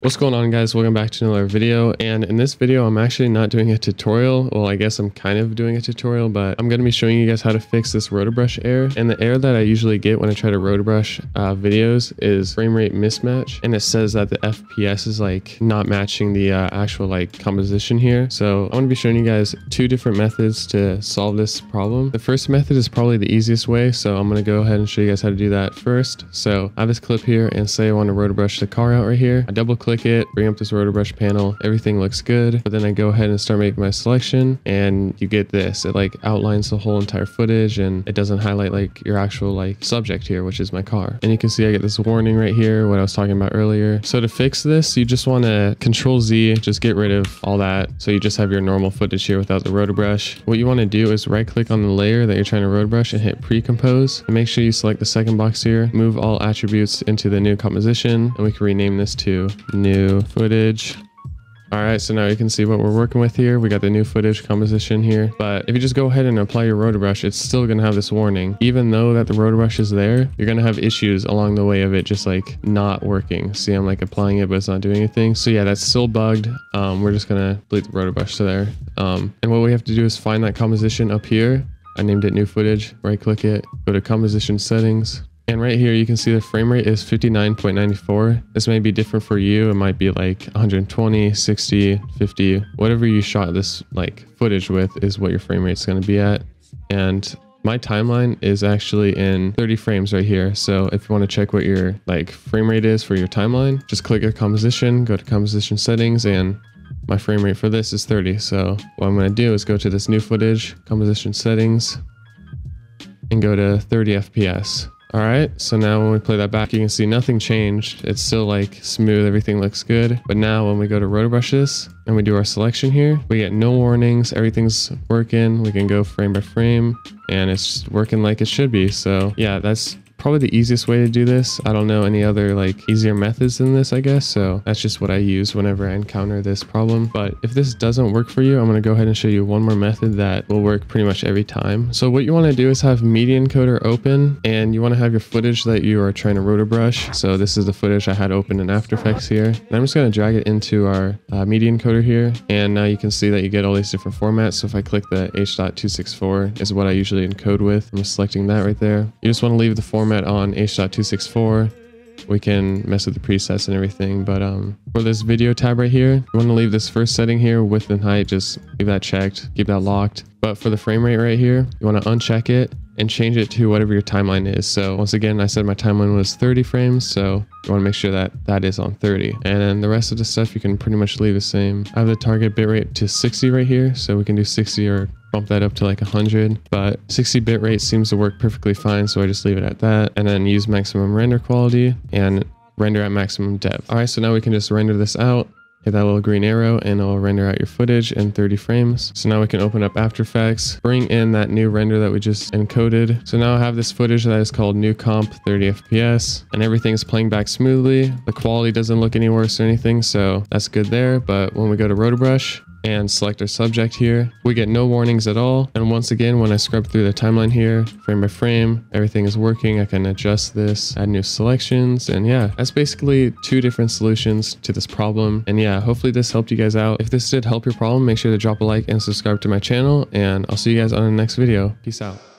What's going on, guys? Welcome back to another video, and in this video I'm actually not doing a tutorial. Well, I guess I'm kind of doing a tutorial, but I'm going to be showing you guys how to fix this Rotobrush error. And the error that I usually get when I try to Rotobrush videos is frame rate mismatch, and it says that the FPS is like not matching the actual like composition here. So I'm going to be showing you guys two different methods to solve this problem. The first method is probably the easiest way, so I'm going to go ahead and show you guys how to do that first. So I have this clip here, and say I want to Rotobrush the car out right here. I double click it, bring up this Rotobrush panel, everything looks good, but then I go ahead and start making my selection, and you get this. It like outlines the whole entire footage, and it doesn't highlight like your actual like subject here, which is my car. And you can see I get this warning right here, what I was talking about earlier. So to fix this, you just want to Control Z, just get rid of all that, so you just have your normal footage here without the Rotobrush. What you want to do is right click on the layer that you're trying to Rotobrush and hit pre-compose, and make sure you select the second box here, move all attributes into the new composition, and we can rename this to new footage. All right, so now you can see what we're working with here. We got the new footage composition here, but if you just go ahead and apply your Rotobrush, it's still going to have this warning. Even though that the Rotobrush is there, you're going to have issues along the way of it just like not working. See, I'm like applying it, but it's not doing anything. So yeah, that's still bugged. We're just going to delete the Rotobrush to there. And what we have to do is find that composition up here. I named it new footage, right click it, go to composition settings. And right here, you can see the frame rate is 59.94. This may be different for you. It might be like 120, 60, 50, whatever you shot this like footage with is what your frame rate is going to be at. And my timeline is actually in 30 frames right here. So if you want to check what your like frame rate is for your timeline, just click your composition, go to composition settings, and my frame rate for this is 30. So what I'm going to do is go to this new footage, composition settings, and go to 30 FPS. All right, so now when we play that back, you can see nothing changed. It's still like smooth, everything looks good. But now when we go to Rotobrush this and we do our selection here, we get no warnings, everything's working. We can go frame by frame, and it's working like it should be. So yeah, that's probably the easiest way to do this. I don't know any other like easier methods than this, I guess. So that's just what I use whenever I encounter this problem. But if this doesn't work for you, I'm going to go ahead and show you one more method that will work pretty much every time. So what you want to do is have Media Encoder open, and you want to have your footage that you are trying to Rotobrush. So this is the footage I had open in After Effects here. And I'm just going to drag it into our Media Encoder here. And now you can see that you get all these different formats. So if I click the H.264 is what I usually encode with. I'm selecting that right there. You just want to leave the format on H.264. We can mess with the presets and everything, but for this video tab right here, you want to leave this first setting here, width and height, just leave that checked, keep that locked. But for the frame rate right here, you want to uncheck it and change it to whatever your timeline is. So once again, I said my timeline was 30 frames, so you want to make sure that that is on 30. And then the rest of the stuff you can pretty much leave the same. I have the target bitrate to 60 right here, so we can do 60 or bump that up to like 100, but 60 bitrate seems to work perfectly fine, so I just leave it at that. And then use maximum render quality and render at maximum depth. All right, so now we can just render this out. Hit that little green arrow, and it'll render out your footage in 30 frames. So now we can open up After Effects, bring in that new render that we just encoded. So now I have this footage that is called new comp 30 FPS, and everything's playing back smoothly. The quality doesn't look any worse or anything, so that's good there. But when we go to Rotobrush and select our subject here, we get no warnings at all. And once again, when I scrub through the timeline here, frame by frame, everything is working. I can adjust this, add new selections, and yeah, that's basically two different solutions to this problem. And yeah, hopefully this helped you guys out. If this did help your problem, make sure to drop a like and subscribe to my channel, and I'll see you guys on the next video. Peace out.